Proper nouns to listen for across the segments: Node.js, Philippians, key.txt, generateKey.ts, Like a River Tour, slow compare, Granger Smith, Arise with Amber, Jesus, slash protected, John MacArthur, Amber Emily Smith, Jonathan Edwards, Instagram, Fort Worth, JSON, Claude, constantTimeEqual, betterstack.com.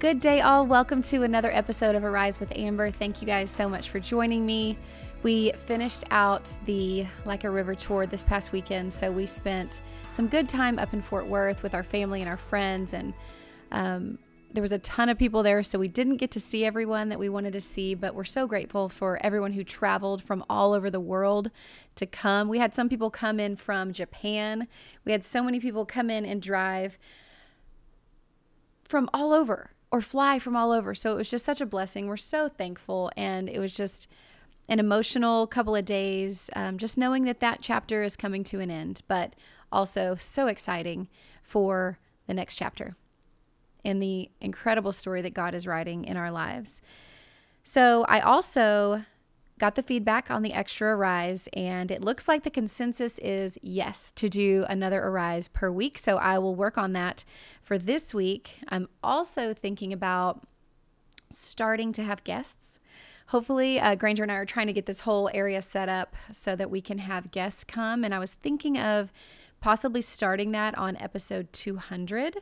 Good day, all. Welcome to another episode of Arise with Amber. Thank you guys so much for joining me. We finished out the Like a River Tour this past weekend, so we spent some good time up in Fort Worth with our family and our friends, and there was a ton of people there, so we didn't get to see everyone that we wanted to see, but we're so grateful for everyone who traveled from all over the world to come. We had some people come in from Japan. We had so many people come in and drive from all over or fly from all over. So it was just such a blessing. We're so thankful, and it was just an emotional couple of days, just knowing that that chapter is coming to an end, but also so exciting for the next chapter and the incredible story that God is writing in our lives. So I also got the feedback on the extra Arise, and it looks like the consensus is yes to do another Arise per week. So I will work on that for this week. I'm also thinking about starting to have guests. Hopefully, Granger and I are trying to get this whole area set up so that we can have guests come. And I was thinking of possibly starting that on episode 200.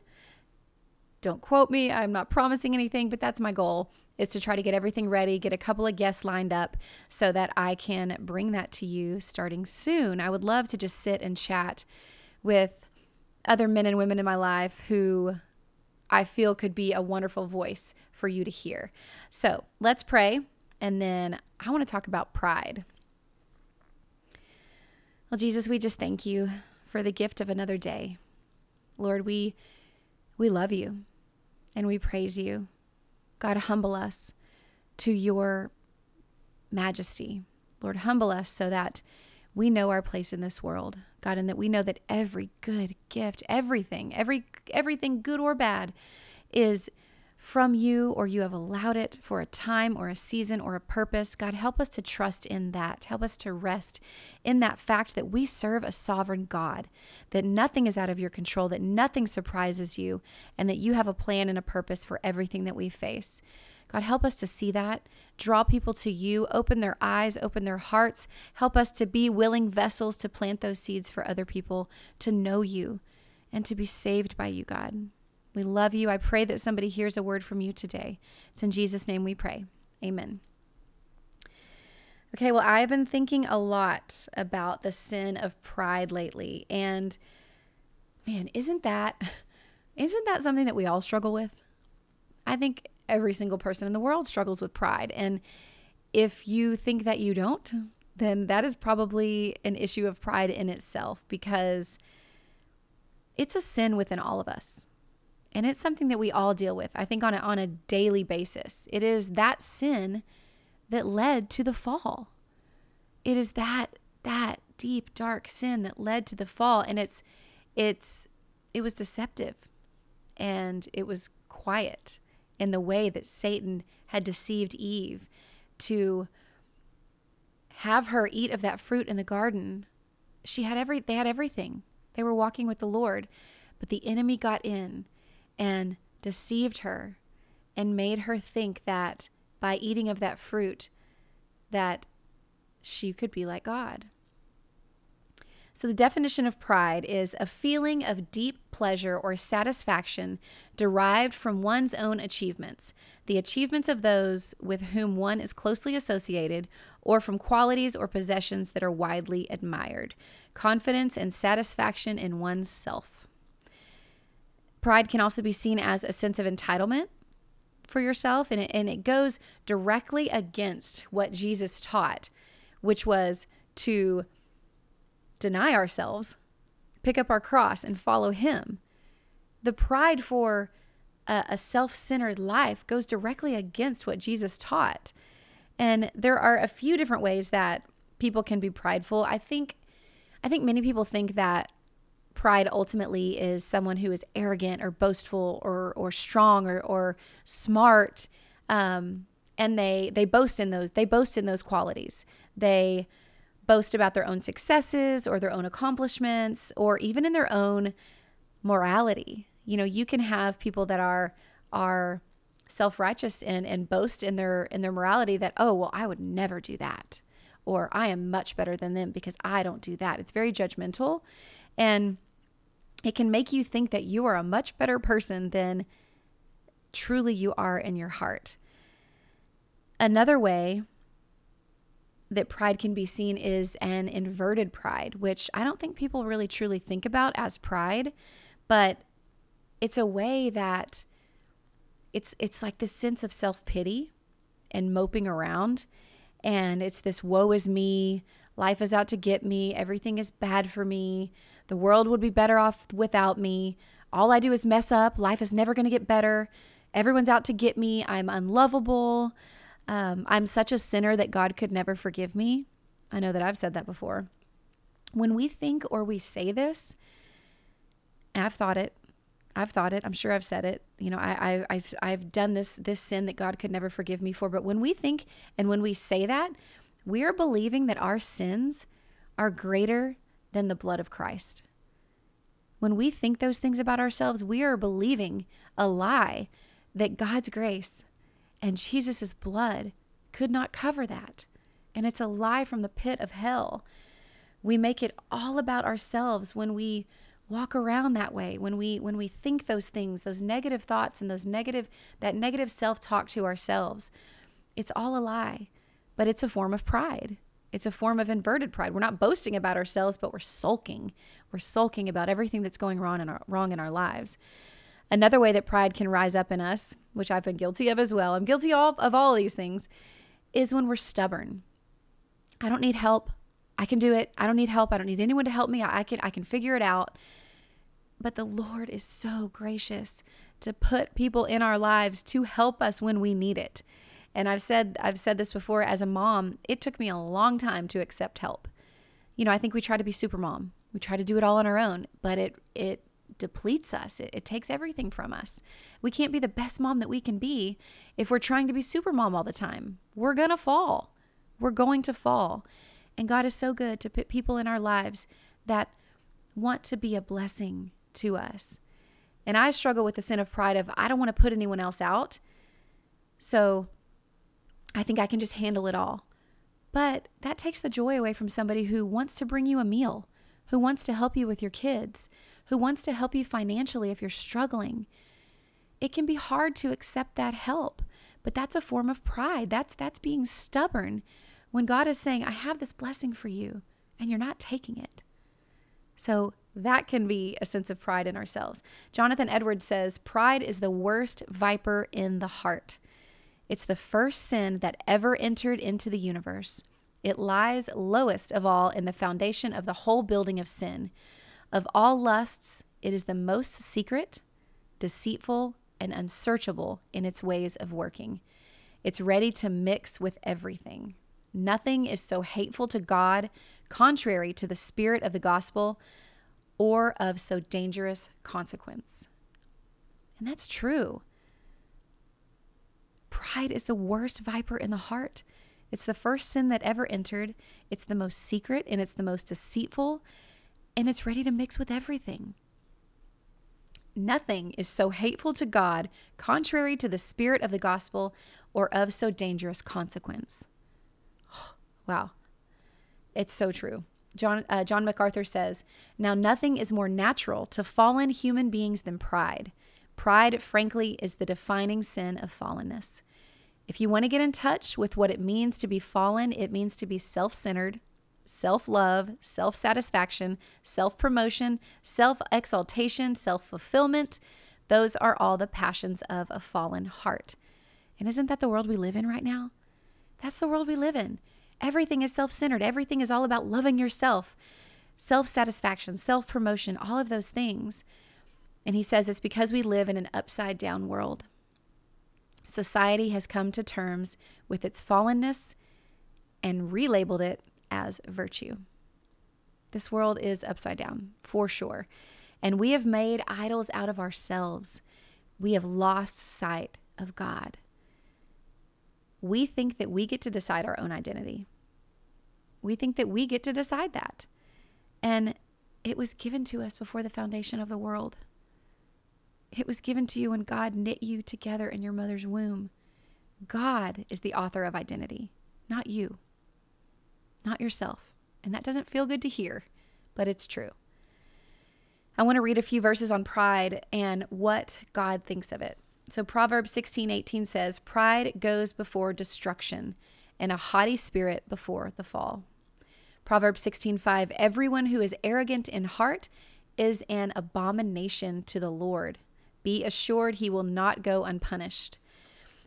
Don't quote me, I'm not promising anything, but that's my goal, is to try to get everything ready, get a couple of guests lined up so that I can bring that to you starting soon. I would love to just sit and chat with other men and women in my life who I feel could be a wonderful voice for you to hear. So let's pray, and then I want to talk about pride. Well, Jesus, we just thank you for the gift of another day. Lord, we love you and we praise you. God, humble us to your majesty. Lord, humble us so that we know our place in this world, God, and that we know that every good gift, everything good or bad is from you, or you have allowed it for a time or a season or a purpose. God, help us to trust in that. Help us to rest in that fact that we serve a sovereign God, that nothing is out of your control, that nothing surprises you, and that you have a plan and a purpose for everything that we face. God, help us to see that. Draw people to you. Open their eyes. Open their hearts. Help us to be willing vessels to plant those seeds for other people to know you and to be saved by you, God. We love you. I pray that somebody hears a word from you today. It's in Jesus' name we pray. Amen. Okay, well, I've been thinking a lot about the sin of pride lately. And man, isn't that something that we all struggle with? I think every single person in the world struggles with pride. And if you think that you don't, then that is probably an issue of pride in itself, because it's a sin within all of us. And it's something that we all deal with, I think, on a daily basis. It is that sin that led to the fall. It is that deep, dark sin that led to the fall. And it was deceptive, and it was quiet in the way that Satan had deceived Eve to have her eat of that fruit in the garden. They had everything. They were walking with the Lord, but the enemy got in and deceived her and made her think that by eating of that fruit that she could be like God. So the definition of pride is a feeling of deep pleasure or satisfaction derived from one's own achievements, the achievements of those with whom one is closely associated, or from qualities or possessions that are widely admired. Confidence and satisfaction in one's self. Pride can also be seen as a sense of entitlement for yourself, and it goes directly against what Jesus taught, which was to deny ourselves, pick up our cross, and follow him. The pride for a self-centered life goes directly against what Jesus taught. And there are a few different ways that people can be prideful. I think many people think that pride ultimately is someone who is arrogant or boastful or strong or smart, and they boast in those qualities. They boast about their own successes or their own accomplishments, or even in their own morality. You know, you can have people that are self-righteous and boast in their morality that, oh, well, I would never do that, or I am much better than them because I don't do that. It's very judgmental, and it can make you think that you are a much better person than truly you are in your heart. Another way that pride can be seen is an inverted pride, which I don't think people really truly think about as pride, but it's a way that it's like this sense of self-pity and moping around, and it's this woe is me, life is out to get me, everything is bad for me, the world would be better off without me, all I do is mess up, life is never going to get better, everyone's out to get me, I'm unlovable, I'm such a sinner that God could never forgive me. I know that I've said that before. When we think or we say this, and I've thought it, I'm sure I've said it, you know, I've done this sin that God could never forgive me for. But when we think and when we say that, we are believing that our sins are greater than the blood of Christ. When we think those things about ourselves, we are believing a lie that God's grace and Jesus' blood could not cover that. And it's a lie from the pit of hell. We make it all about ourselves when we walk around that way, when we think those things, those negative thoughts and that negative self-talk to ourselves. It's all a lie, but it's a form of pride. It's a form of inverted pride. We're not boasting about ourselves, but we're sulking. We're sulking about everything that's going wrong in our lives. Another way that pride can rise up in us, which I've been guilty of as well, I'm guilty of all these things, is when we're stubborn. I don't need help. I can do it. I don't need help. I don't need anyone to help me. I can figure it out. But the Lord is so gracious to put people in our lives to help us when we need it. And I've said this before as a mom, it took me a long time to accept help. You know, I think we try to be super mom. We try to do it all on our own, but it depletes us. It takes everything from us. We can't be the best mom that we can be if we're trying to be super mom all the time. We're going to fall. We're going to fall. And God is so good to put people in our lives that want to be a blessing to us. And I struggle with the sin of pride of, I don't want to put anyone else out, so I think I can just handle it all. But that takes the joy away from somebody who wants to bring you a meal, who wants to help you with your kids, who wants to help you financially if you're struggling. It can be hard to accept that help, but that's a form of pride. That's being stubborn when God is saying, I have this blessing for you, and you're not taking it. So that can be a sense of pride in ourselves. Jonathan Edwards says, pride is the worst viper in the heart. It's the first sin that ever entered into the universe. It lies lowest of all in the foundation of the whole building of sin. Of all lusts, it is the most secret, deceitful, and unsearchable in its ways of working. It's ready to mix with everything. Nothing is so hateful to God, contrary to the spirit of the gospel, or of so dangerous consequence. And that's true. Pride is the worst viper in the heart. It's the first sin that ever entered. It's the most secret, and it's the most deceitful, and it's ready to mix with everything. Nothing is so hateful to God, contrary to the spirit of the gospel, or of so dangerous consequence. Oh, wow. It's so true. John MacArthur says, now nothing is more natural to fallen human beings than pride. Pride, frankly, is the defining sin of fallenness. If you want to get in touch with what it means to be fallen, it means to be self-centered, self-love, self-satisfaction, self-promotion, self-exaltation, self-fulfillment. Those are all the passions of a fallen heart. And isn't that the world we live in right now? That's the world we live in. Everything is self-centered. Everything is all about loving yourself, self-satisfaction, self-promotion, all of those things. And he says it's because we live in an upside-down world. Society has come to terms with its fallenness and relabeled it as virtue. This world is upside down, for sure. And we have made idols out of ourselves. We have lost sight of God. We think that we get to decide our own identity. We think that we get to decide that. And it was given to us before the foundation of the world. It was given to you when God knit you together in your mother's womb. God is the author of identity, not you, not yourself. And that doesn't feel good to hear, but it's true. I want to read a few verses on pride and what God thinks of it. So Proverbs 16:18 says, pride goes before destruction and a haughty spirit before the fall. Proverbs 16:5, everyone who is arrogant in heart is an abomination to the Lord. Be assured he will not go unpunished.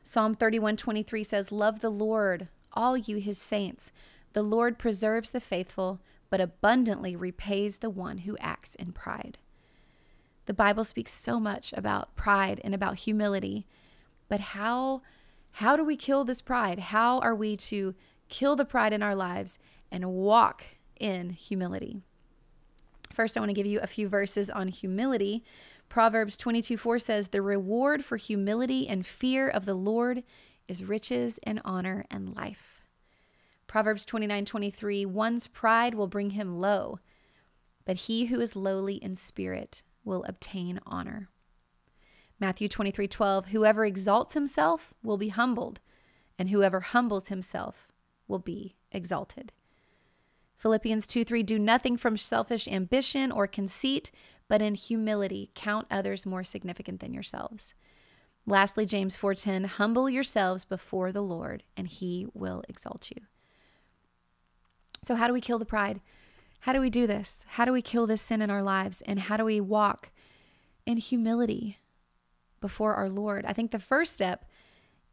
Psalm 31:23 says, love the Lord, all you his saints. The Lord preserves the faithful, but abundantly repays the one who acts in pride. The Bible speaks so much about pride and about humility, but how do we kill this pride? How are we to kill the pride in our lives and walk in humility? First, I want to give you a few verses on humility. Proverbs 22:4 says, the reward for humility and fear of the Lord is riches and honor and life. Proverbs 29:23, one's pride will bring him low, but he who is lowly in spirit will obtain honor. Matthew 23:12, whoever exalts himself will be humbled, and whoever humbles himself will be exalted. Philippians 2:3, do nothing from selfish ambition or conceit, but in humility count others more significant than yourselves. Lastly, James 4:10, humble yourselves before the Lord, and he will exalt you. So how do we kill the pride? How do we do this? How do we kill this sin in our lives? And how do we walk in humility before our Lord? I think the first step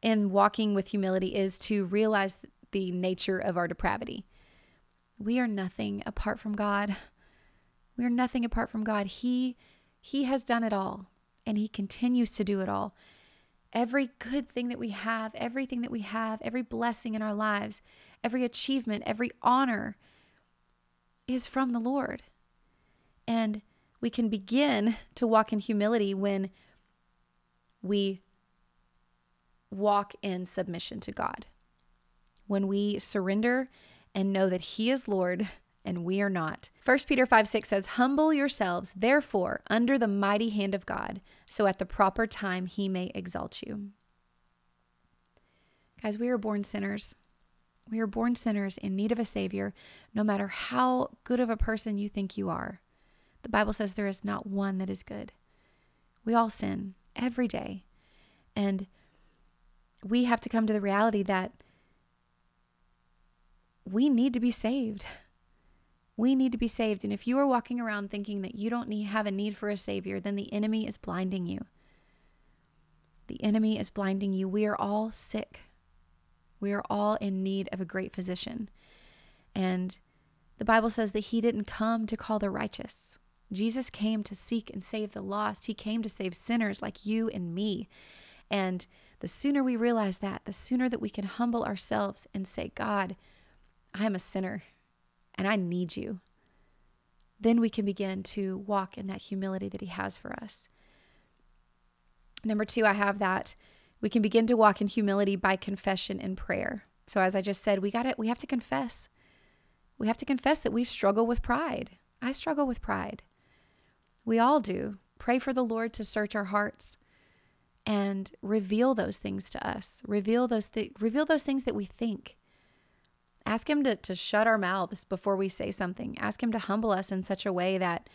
in walking with humility is to realize the nature of our depravity. We are nothing apart from God. We are nothing apart from God. He has done it all, and he continues to do it all. Every good thing that we have, everything that we have, every blessing in our lives, every achievement, every honor is from the Lord. And we can begin to walk in humility when we walk in submission to God. When we surrender and know that he is Lord and we are not. 1 Peter 5:6 says, humble yourselves, therefore, under the mighty hand of God, so at the proper time he may exalt you. Guys, we are born sinners. We are born sinners in need of a Savior, no matter how good of a person you think you are. The Bible says there is not one that is good. We all sin every day. And we have to come to the reality that we need to be saved. We need to be saved. And if you are walking around thinking that you don't have a need for a Savior, then the enemy is blinding you. The enemy is blinding you. We are all sick. We are all in need of a great physician. And the Bible says that he didn't come to call the righteous. Jesus came to seek and save the lost. He came to save sinners like you and me. And the sooner we realize that, the sooner that we can humble ourselves and say, God, I am a sinner and I need you. Then we can begin to walk in that humility that he has for us. Number two, I have that we can begin to walk in humility by confession and prayer. So as I just said, we have to confess. We have to confess that we struggle with pride. I struggle with pride. We all do. Pray for the Lord to search our hearts and reveal those things to us. Reveal those things that we think. Ask him to shut our mouths before we say something. Ask him to humble us in such a way that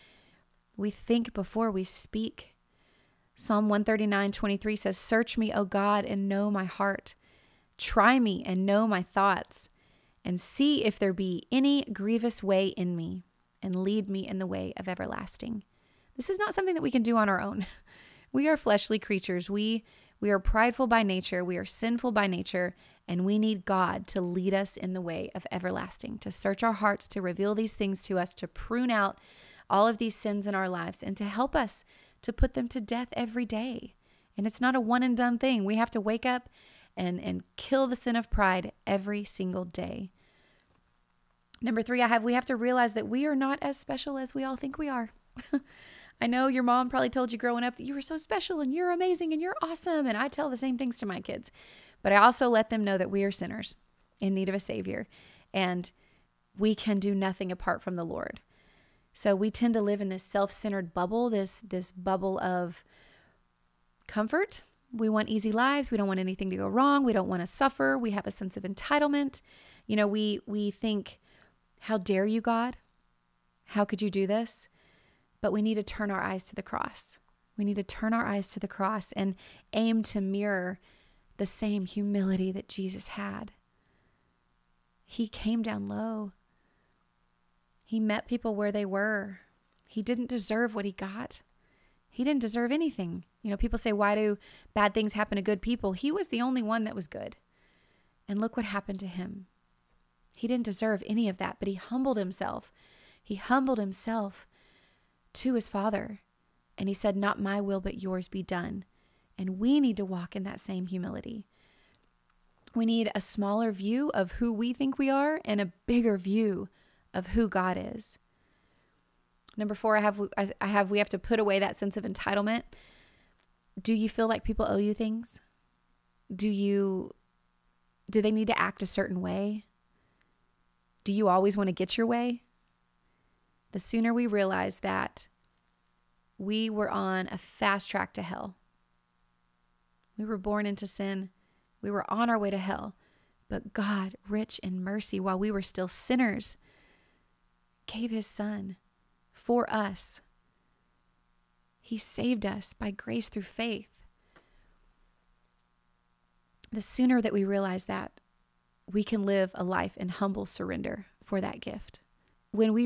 we think before we speak. Psalm 139:23 says, search me, O God, and know my heart. Try me and know my thoughts, and see if there be any grievous way in me, and lead me in the way of everlasting. This is not something that we can do on our own. We are fleshly creatures. We are prideful by nature. We are sinful by nature. And we need God to lead us in the way of everlasting, to search our hearts, to reveal these things to us, to prune out all of these sins in our lives, and to help us to put them to death every day. And it's not a one and done thing. We have to wake up and kill the sin of pride every single day. Number three, we have to realize that we are not as special as we all think we are. I know your mom probably told you growing up that you were so special and you're amazing and you're awesome. And I tell the same things to my kids. But I also let them know that we are sinners in need of a Savior, and we can do nothing apart from the Lord. So we tend to live in this self-centered bubble, this bubble of comfort. We want easy lives. We don't want anything to go wrong. We don't want to suffer. We have a sense of entitlement. You know, we think, how dare you, God? How could you do this? But we need to turn our eyes to the cross. We need to turn our eyes to the cross and aim to mirror the same humility that Jesus had. He came down low. He met people where they were. He didn't deserve what he got. He didn't deserve anything. You know, people say, why do bad things happen to good people? He was the only one that was good. And look what happened to him. He didn't deserve any of that, but he humbled himself. He humbled himself to his Father. And he said, not my will, but yours be done. And we need to walk in that same humility. We need a smaller view of who we think we are and a bigger view of who God is. Number four, we have to put away that sense of entitlement. Do you feel like people owe you things? Do they need to act a certain way? Do you always want to get your way? The sooner we realize that we were on a fast track to hell. We were born into sin. We were on our way to hell. But God, rich in mercy, while we were still sinners, gave his Son for us. He saved us by grace through faith. The sooner that we realize that, we can live a life in humble surrender for that gift. When we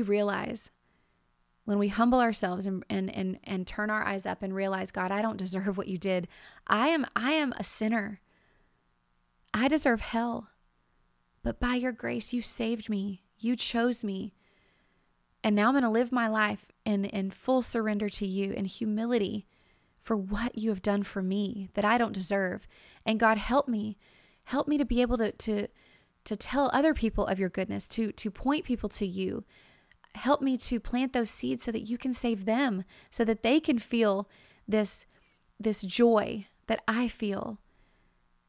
humble ourselves and turn our eyes up and realize, God, I don't deserve what you did. I am a sinner. I deserve hell. But by your grace, you saved me. You chose me. And now I'm going to live my life in full surrender to you, in humility for what you have done for me that I don't deserve. And God, help me. Help me to be able to tell other people of your goodness, to point people to you. Help me to plant those seeds so that you can save them, so that they can feel this joy that I feel,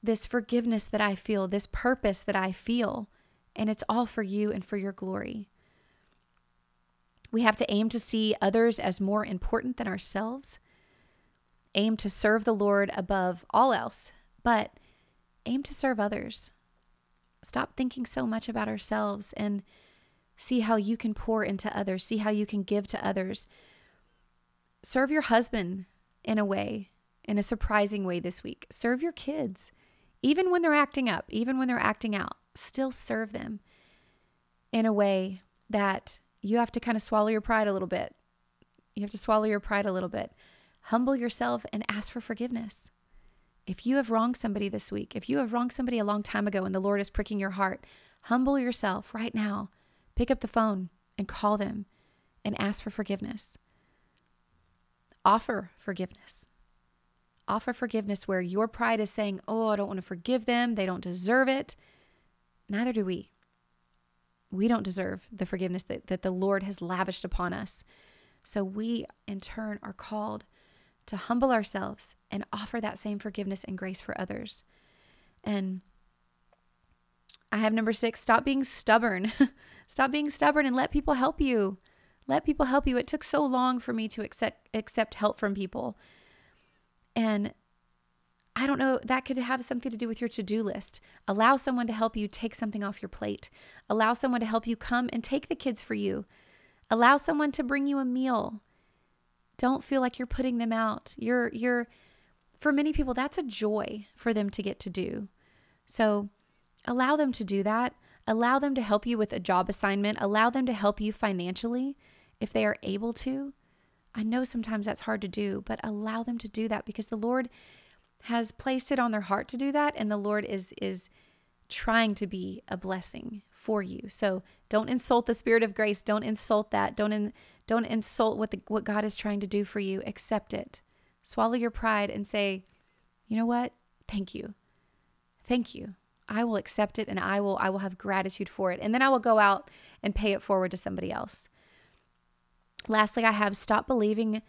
this forgiveness that I feel, this purpose that I feel, and it's all for you and for your glory. We have to aim to see others as more important than ourselves, aim to serve the Lord above all else, but aim to serve others. Stop thinking so much about ourselves and see how you can pour into others. See how you can give to others. Serve your husband in a surprising way this week. Serve your kids, even when they're acting up, even when they're acting out. Still serve them in a way that you have to kind of swallow your pride a little bit. You have to swallow your pride a little bit. Humble yourself and ask for forgiveness. If you have wronged somebody this week, if you have wronged somebody a long time ago and the Lord is pricking your heart, humble yourself right now. Pick up the phone and call them and ask for forgiveness. Offer forgiveness. Offer forgiveness where your pride is saying, oh, I don't want to forgive them. They don't deserve it. Neither do we. We don't deserve the forgiveness that the Lord has lavished upon us. So we, in turn, are called to humble ourselves and offer that same forgiveness and grace for others. And I have number 6, stop being stubborn. Stop being stubborn and let people help you. Let people help you. It took so long for me to accept help from people. And I don't know, that could have something to do with your to-do list. Allow someone to help you take something off your plate. Allow someone to help you come and take the kids for you. Allow someone to bring you a meal. Don't feel like you're putting them out. For many people, that's a joy for them to get to do. So allow them to do that. Allow them to help you with a job assignment. Allow them to help you financially if they are able to. I know sometimes that's hard to do, but allow them to do that because the Lord has placed it on their heart to do that, and the Lord is trying to be a blessing for you. So don't insult the Spirit of grace. Don't insult that. Don't insult what God is trying to do for you. Accept it. Swallow your pride and say, you know what? Thank you. Thank you. I will accept it and I will have gratitude for it. And then I will go out and pay it forward to somebody else. Lastly, I have stop believing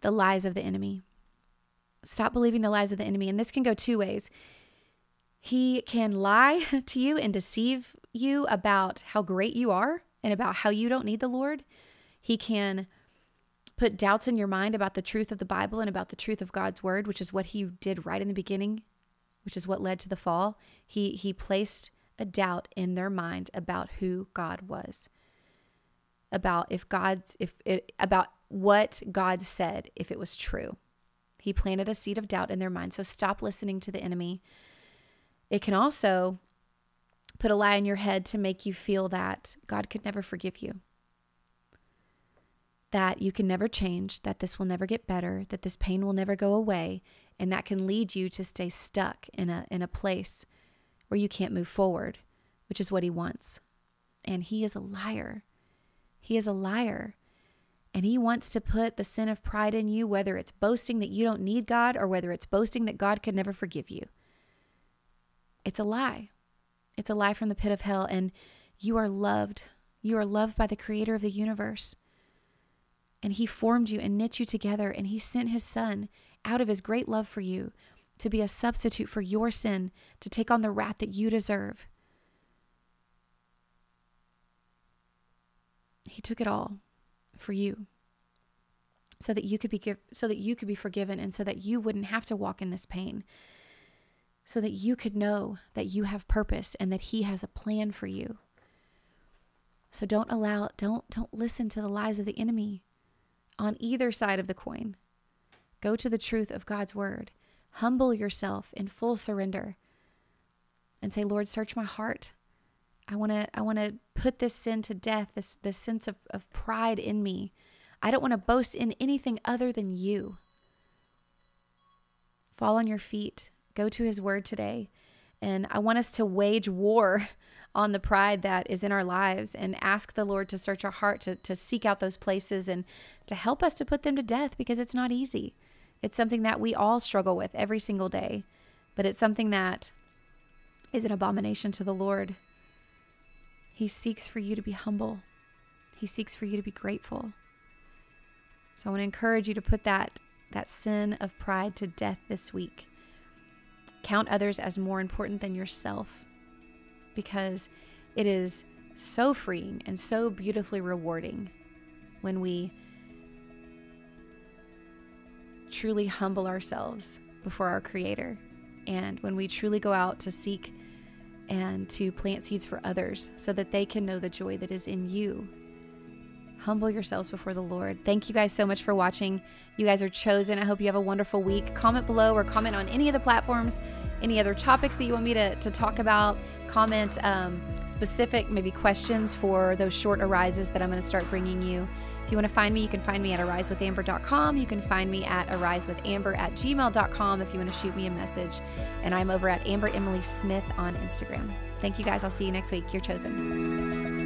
the lies of the enemy. Stop believing the lies of the enemy. And this can go two ways. He can lie to you and deceive you about how great you are and about how you don't need the Lord. He can put doubts in your mind about the truth of the Bible and about the truth of God's word, which is what he did right in the beginning, which is what led to the fall. He placed a doubt in their mind about who God was, about what God said, if it was true. He planted a seed of doubt in their mind. So stop listening to the enemy. It can also put a lie in your head to make you feel that God could never forgive you, that you can never change, that this will never get better, that this pain will never go away, and that can lead you to stay stuck in a place where you can't move forward, which is what he wants. And he is a liar. He is a liar. And he wants to put the sin of pride in you, whether it's boasting that you don't need God or whether it's boasting that God could never forgive you. It's a lie. It's a lie from the pit of hell. And you are loved. You are loved by the creator of the universe. And he formed you and knit you together, and he sent his son out of his great love for you to be a substitute for your sin, to take on the wrath that you deserve. He took it all for you so that you could be forgiven, and so that you wouldn't have to walk in this pain, so that you could know that you have purpose and that he has a plan for you. So don't listen to the lies of the enemy. On either side of the coin, go to the truth of God's word. Humble yourself in full surrender and say, Lord, search my heart. I want to put this sin to death, this sense of pride in me. I don't want to boast in anything other than you. Fall on your feet. Go to his word today. And I want us to wage war on the pride that is in our lives and ask the Lord to search our heart, to seek out those places and to help us to put them to death, because it's not easy. It's something that we all struggle with every single day, but it's something that is an abomination to the Lord. He seeks for you to be humble. He seeks for you to be grateful. So I want to encourage you to put that sin of pride to death this week. Count others as more important than yourself, because it is so freeing and so beautifully rewarding when we truly humble ourselves before our Creator, and when we truly go out to seek and to plant seeds for others so that they can know the joy that is in you. Humble yourselves before the Lord. Thank you guys so much for watching. You guys are chosen. I hope you have a wonderful week. Comment below, or comment on any of the platforms, any other topics that you want me to talk about. Comment specific, maybe questions for those short arises that I'm going to start bringing you. If you want to find me, you can find me at arisewithamber.com. You can find me at arisewithamber@gmail.com if you want to shoot me a message. And I'm over at Amber Emily Smith on Instagram. Thank you guys. I'll see you next week. You're chosen.